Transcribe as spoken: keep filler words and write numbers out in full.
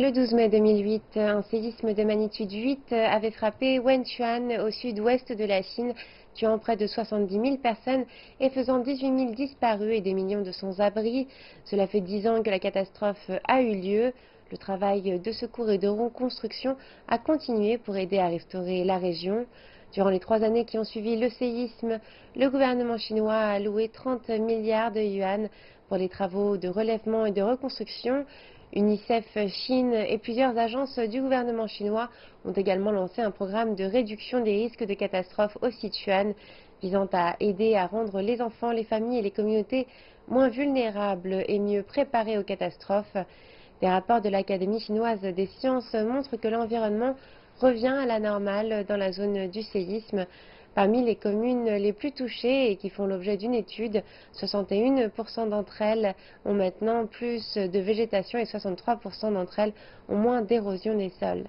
Le douze mai deux mille huit, un séisme de magnitude huit avait frappé Wenchuan au sud-ouest de la Chine, tuant près de soixante-dix mille personnes et faisant dix-huit mille disparus et des millions de sans-abri. Cela fait dix ans que la catastrophe a eu lieu. Le travail de secours et de reconstruction a continué pour aider à restaurer la région. Durant les trois années qui ont suivi le séisme, le gouvernement chinois a alloué trente milliards de yuan pour les travaux de relèvement et de reconstruction. UNICEF Chine et plusieurs agences du gouvernement chinois ont également lancé un programme de réduction des risques de catastrophes au Sichuan, visant à aider à rendre les enfants, les familles et les communautés moins vulnérables et mieux préparées aux catastrophes. Des rapports de l'Académie chinoise des sciences montrent que l'environnement revient à la normale dans la zone du séisme. Parmi les communes les plus touchées et qui font l'objet d'une étude, soixante et un pour cent d'entre elles ont maintenant plus de végétation et soixante-trois pour cent d'entre elles ont moins d'érosion des sols.